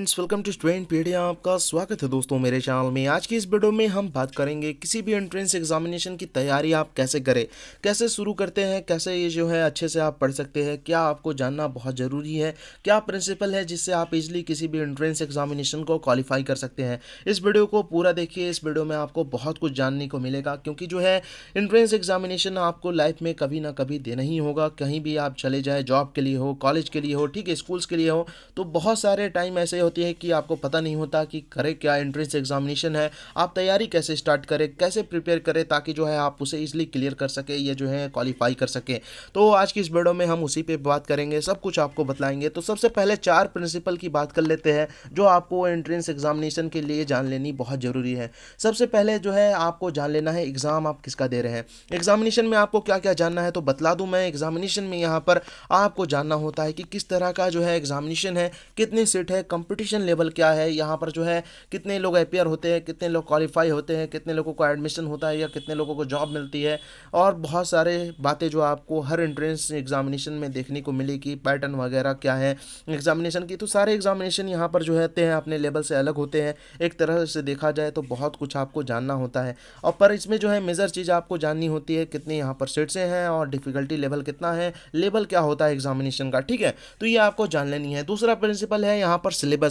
Welcome to student पीडिया, आपका स्वागत है दोस्तों मेरे चैनल में। आज की इस वीडियो में हम बात करेंगे किसी भी एंट्रेंस एग्जामिनेशन की तैयारी आप कैसे करें, कैसे शुरू करते हैं, कैसे ये जो है अच्छे से आप पढ़ सकते हैं, क्या आपको जानना बहुत ज़रूरी है, क्या प्रिंसिपल है जिससे आप इजीली किसी भी एंट्रेंस एग्जामिनेशन को क्वालिफाई कर सकते हैं। इस वीडियो को पूरा देखिए, इस वीडियो में आपको बहुत कुछ जानने को मिलेगा, क्योंकि जो है एंट्रेंस एग्जामिनेशन आपको लाइफ में कभी ना कभी देना ही होगा। कहीं भी आप चले जाए, जॉब के लिए हो, कॉलेज के लिए हो, ठीक है, स्कूल्स के लिए हो, तो बहुत सारे टाइम ऐसे होती है कि आपको पता नहीं होता कि करे क्या एंट्रेंस एग्जामिनेशन है, आप तैयारी कैसे स्टार्ट करें, कैसे प्रिपेयर करें ताकि जो है आप उसे इजीली क्लियर कर सके या जो है क्वालिफाई कर सके। तो आज की इस वीडियो में हम उसी पे बात करेंगे, सब कुछ आपको बतलाएंगे। तो सबसे पहले 4 प्रिंसिपल की बात कर लेते हैं जो आपको एंट्रेंस एग्जामिनेशन के लिए जान लेनी बहुत ज़रूरी है। सबसे पहले जो है आपको जान लेना है एग्ज़ाम आप किसका दे रहे हैं, एग्जामिनेशन में आपको क्या क्या जानना है। तो बतला दूँ मैं, एग्जामिनेशन में यहाँ पर आपको जानना होता है कि किस तरह का जो है एग्जामिनेशन है, कितनी सीट है, कंपटीशन लेवल क्या है, यहाँ पर जो है कितने लोग अपेयर होते हैं, कितने लोग क्वालिफाई होते हैं, कितने लोगों को एडमिशन होता है या कितने लोगों को जॉब मिलती है, और बहुत सारे बातें जो आपको हर एंट्रेंस एग्जामिनेशन में देखने को मिलेगी। पैटर्न वगैरह क्या है एग्जामिनेशन की, तो सारे एग्जामिनेशन यहाँ पर जो रहते हैं अपने लेवल से अलग होते हैं। एक तरह से देखा जाए तो बहुत कुछ आपको जानना होता है, और पर इसमें जो है मेजर चीज़ आपको जाननी होती है कितने यहाँ पर सीट्सें हैं और डिफ़िकल्टी लेवल कितना है, लेवल क्या होता है एग्जामिनेशन का, ठीक है, तो ये आपको जान लेनी है। दूसरा प्रिंसिपल है यहाँ पर सिलेबस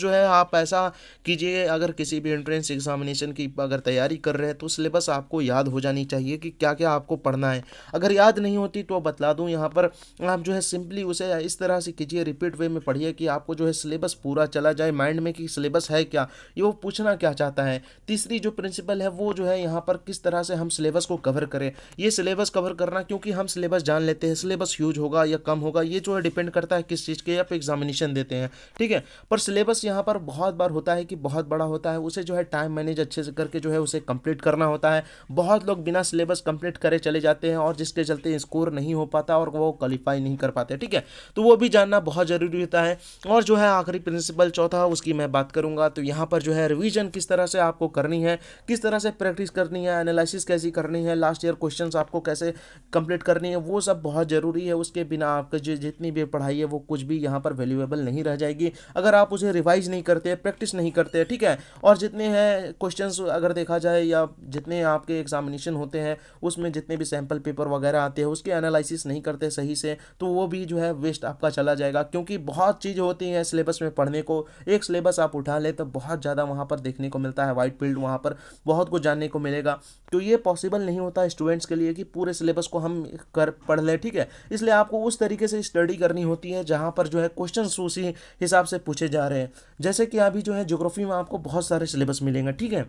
जो है आप ऐसा कीजिए, अगर किसी भी एंट्रेंस एग्जामिनेशन की अगर तैयारी कर रहे हैं तो सिलेबस आपको याद हो जानी चाहिए कि क्या क्या आपको पढ़ना है। अगर याद नहीं होती तो बतला दूं, यहाँ पर आप जो है सिंपली उसे इस तरह से कीजिए, रिपीट वे में पढ़िए कि आपको जो है सिलेबस पूरा चला जाए माइंड में कि सिलेबस है क्या, ये वो पूछना क्या चाहता है। तीसरी जो प्रिंसिपल है वो जो है यहाँ पर किस तरह से हम सिलेबस को कवर करें, ये सिलेबस कवर करना, क्योंकि हम सिलेबस जान लेते हैं, सिलेबस ह्यूज होगा या कम होगा ये जो है डिपेंड करता है किस चीज़ के आप एग्जामिनेशन देते हैं, ठीक है। पर सिलेबस यहाँ पर बहुत बार होता है कि बहुत बड़ा होता है, उसे जो है टाइम मैनेज अच्छे से करके जो है उसे कंप्लीट करना होता है। बहुत लोग बिना सिलेबस कंप्लीट करे चले जाते हैं और जिसके चलते स्कोर नहीं हो पाता और वो क्वालिफाई नहीं कर पाते, ठीक है, तो वो भी जानना बहुत ज़रूरी होता है। और जो है आखिरी प्रिंसिपल चौथा उसकी मैं बात करूँगा, तो यहाँ पर जो है रिविज़न किस तरह से आपको करनी है, किस तरह से प्रैक्टिस करनी है, एनालिसिस कैसी करनी है, लास्ट ईयर क्वेश्चन आपको कैसे कंप्लीट करनी है, वो सब बहुत ज़रूरी है। उसके बिना आपके जितनी भी पढ़ाई है वो कुछ भी यहाँ पर वैल्यूएबल नहीं रह जाएगी अगर आप उसे रिवाइज नहीं करते, प्रैक्टिस नहीं करते, ठीक है। और जितने हैं क्वेश्चंस अगर देखा जाए या जितने आपके एग्जामिनेशन होते हैं उसमें जितने भी सैम्पल पेपर वगैरह आते हैं उसके एनालिसिस नहीं करते सही से, तो वो भी जो है वेस्ट आपका चला जाएगा, क्योंकि बहुत चीज़ होती है सिलेबस में पढ़ने को। एक सिलेबस आप उठा लें तो बहुत ज़्यादा वहाँ पर देखने को मिलता है, वाइट फील्ड, वहाँ पर बहुत कुछ जानने को मिलेगा। तो ये पॉसिबल नहीं होता स्टूडेंट्स के लिए कि पूरे सिलेबस को हम कर पढ़ लें, ठीक है, इसलिए आपको उस तरीके से स्टडी करनी होती है जहाँ पर जो है क्वेश्चंस उसी हिसाब से पूछे जा रहे हैं। जैसे कि अभी जो है ज्योग्राफी में आपको बहुत सारे सिलेबस मिलेंगे, ठीक है,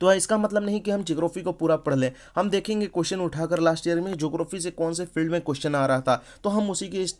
तो इसका मतलब नहीं कि हम ज्योग्राफी को पूरा पढ़ लें। हम देखेंगे क्वेश्चन उठाकर लास्ट ईयर में ज्योग्राफी से कौन से फील्ड में क्वेश्चन आ रहा था, तो हम उसी की इस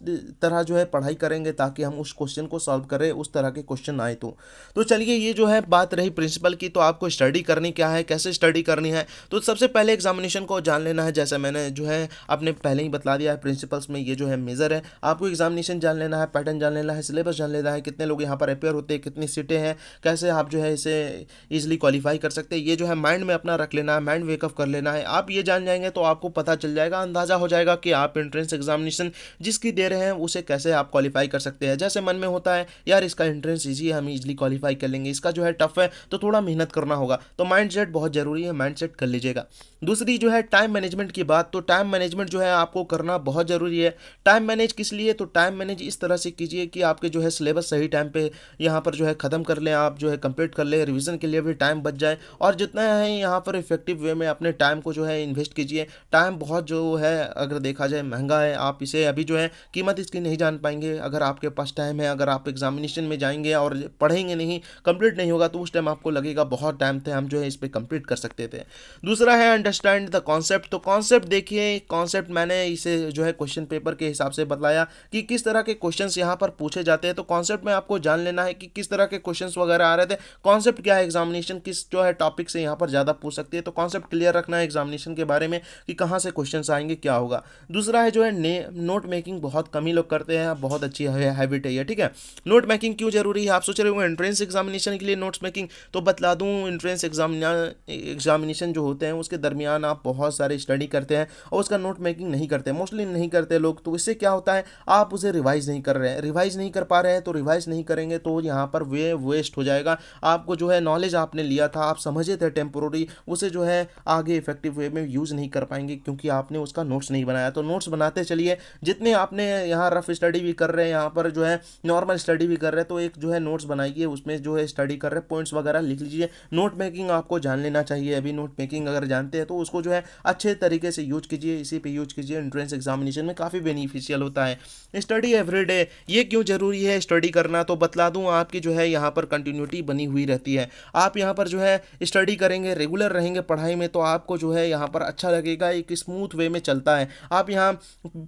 तरह जो है पढ़ाई करेंगे ताकि हम उस क्वेश्चन को सॉल्व करें, उस तरह के क्वेश्चन आए। तो चलिए ये जो है बात रही प्रिंसिपल की, तो आपको स्टडी करनी क्या है, कैसे स्टडी करनी है। तो सबसे पहले एग्जामिनेशन को जान लेना है, जैसे मैंने जो है आपने पहले ही बतला दिया है प्रिंसिपल्स में, ये जो है मेजर है, आपको एग्जामिनेशन जान लेना है, पैटर्न जान लेना है, सिलेबस जान लेना है, कितने लोग यहाँ पर अपेयर होते हैं, कितनी सीटें हैं, कैसे आप जो है इसे ईजिली क्वालिफाई कर सकते हैं, ये जो है माइंड में अपना रख लेना है, माइंड वेकअप कर लेना है। आप ये जान जाएंगे तो आपको पता चल जाएगा, अंदाज़ा हो जाएगा कि आप एंट्रेंस एग्जामिनेशन जिसकी दे रहे हैं उसे कैसे आप क्वालिफाई कर सकते हैं। जैसे मन में होता है यार इसका एंट्रेंस ईजी है, हम ईजिली क्वालिफाई कर लेंगे, इसका जो है टफ है तो थोड़ा मेहनत करना होगा, तो माइंडसेट बहुत ज़रूरी है, माइंडसेट कर लीजिएगा। दूसरी जो है टाइम मैनेजमेंट की बात, तो टाइम मैनेजमेंट जो है आपको करना बहुत ज़रूरी है। टाइम मैनेज किस लिए, तो टाइम मैनेज इस तरह से कीजिए कि आपके जो है सिलेबस सही टाइम पर यहाँ पर जो है ख़त्म कर लें, आप जो है कंप्लीट कर लें, रिविज़न के लिए भी टाइम बच जाए, और जितना है यहाँ पर इफेक्टिव वे में अपने टाइम को जो है इन्वेस्ट कीजिए। टाइम बहुत जो है अगर देखा जाए महंगा है, आप इसे अभी जो है कीमत इसकी नहीं जान पाएंगे। अगर आपके पास टाइम है, अगर आप एग्जामिनेशन में जाएंगे और पढ़ेंगे नहीं, कंप्लीट नहीं होगा, तो उस टाइम आपको लगेगा बहुत टाइम थे, हम जो है इस पर कंप्लीट कर सकते थे। दूसरा है अंडरस्टैंड द कॉन्सेप्ट, तो कॉन्सेप्ट देखिए, कॉन्सेप्ट मैंने इसे जो है क्वेश्चन पेपर के हिसाब से बताया कि किस तरह के क्वेश्चन यहाँ पर पूछे जाते हैं, तो कॉन्सेप्ट में आपको जान लेना है कि किस तरह के क्वेश्चन वगैरह आ रहे थे, कॉन्सेप्ट क्या है एग्जामिनेशन, किस जो है टॉपिक टॉपिक से यहाँ पर ज़्यादा पूछ सकती है। तो कॉन्सेप्ट क्लियर रखना है एग्जामिनेशन के बारे में कि कहाँ से क्वेश्चंस आएंगे, क्या होगा। दूसरा है जो है नोट मेकिंग, बहुत कम ही लोग करते हैं, बहुत अच्छी हैबिट है ये, ठीक है। नोट मेकिंग क्यों जरूरी है? आप सोच रहे हो एंट्रेंस एग्जामिनेशन के लिए नोट्स मेकिंग, तो बतला दूँ एंट्रेंस एग्जामिनेशन जो होते हैं उसके दरमियान आप बहुत सारे स्टडी करते हैं और उसका नोट मेकिंग नहीं करते, मोस्टली नहीं करते लोग। तो इससे क्या होता है, आप उसे रिवाइज नहीं कर रहे हैं, रिवाइज नहीं कर पा रहे हैं, तो रिवाइज नहीं करेंगे तो यहाँ पर वे वेस्ट हो जाएगा। आपको जो है नॉलेज आपने लिया था, आप समझे थे टेम्पोररी, उसे जो है आगे इफेक्टिव वे में यूज़ नहीं कर पाएंगे क्योंकि आपने उसका नोट्स नहीं बनाया। तो नोट्स बनाते चलिए, जितने आपने यहाँ रफ स्टडी भी कर रहे हैं, यहाँ पर जो है नॉर्मल स्टडी भी कर रहे हैं, तो एक जो है नोट्स बनाइए, उसमें जो है स्टडी कर रहे हैं पॉइंट्स वगैरह लिख लीजिए। नोट मेकिंग आपको जान लेना चाहिए, अभी नोट मेकिंग अगर जानते हैं तो उसको जो है अच्छे तरीके से यूज कीजिए, इसी पर यूज कीजिए, एंट्रेंस एग्जामिनेशन में काफ़ी बेनिफिशियल होता है। स्टडी एवरीडे, ये क्यों जरूरी है स्टडी करना? तो बतला दूं, आपकी जो है यहाँ पर कंटिन्यूटी बनी हुई रहती है, आप यहाँ पर जो है स्टडी करेंगे, रेगुलर रहेंगे पढ़ाई में, तो आपको जो है यहाँ पर अच्छा लगेगा, एक स्मूथ वे में चलता है, आप यहाँ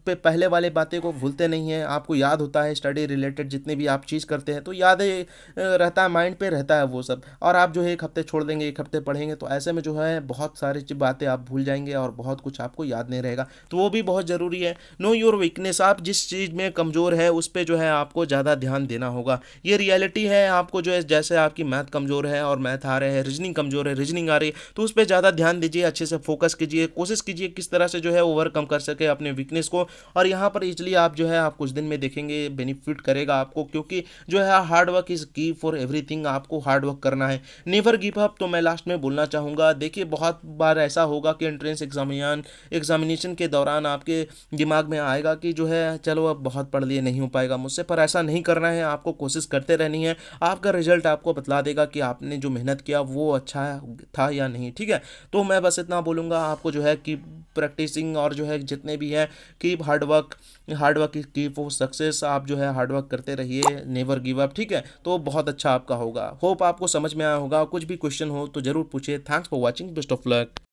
पे पहले वाले बातें को भूलते नहीं हैं, आपको याद होता है स्टडी रिलेटेड जितने भी आप चीज़ करते हैं, तो याद रहता है, माइंड पे रहता है वो सब। और आप जो है एक हफ्ते छोड़ देंगे, एक हफ्ते पढ़ेंगे, तो ऐसे में जो है बहुत सारी बातें आप भूल जाएंगे और बहुत कुछ आपको याद नहीं रहेगा, तो वो भी बहुत ज़रूरी है। नो योर वीकनेस, आप जिस चीज़ में कमज़ोर है उस पर जो है आपको ज़्यादा ध्यान देना होगा, ये रियलिटी है। आपको जो है जैसे आपकी मैथ कमज़ोर है और मैथ आ रहे हैं, रीजनिंग कमज़ोर है, रीजनिंग आ रही है, तो उस पर ज़्यादा ध्यान दीजिए, अच्छे से फोकस कीजिए, कोशिश कीजिए किस तरह से जो है ओवरकम कर सके अपने वीकनेस को। और यहाँ पर इसलिए आप जो है आप कुछ दिन में देखेंगे बेनिफिट करेगा आपको, क्योंकि जो है hard work is key for everything, आपको हार्डवर्क करना है, नेवर गिव अप। तो मैं लास्ट में बोलना चाहूँगा, देखिए बहुत बार ऐसा होगा कि एंट्रेंस एग्जामिनेशन के दौरान आपके दिमाग में आएगा कि जो है चलो अब बहुत पढ़ लिए, नहीं हो पाएगा मुझसे, पर ऐसा नहीं करना है, आपको कोशिश करते रहनी है, आपका रिजल्ट आपको बतला देगा कि आपने जो मेहनत किया वो अच्छा था या नहीं, ठीक है। तो मैं बस इतना बोलूँगा, आपको जो है कि प्रैक्टिसिंग और जो है जितने भी हैं कि हार्डवर्क की फॉर सक्सेस, आप जो है हार्डवर्क करते रहिए, नेवर गिव अप, ठीक है। तो बहुत अच्छा आपका होगा, होप आपको समझ में आया होगा। कुछ भी क्वेश्चन हो तो ज़रूर पूछिए। Thanks for watching, best of luck.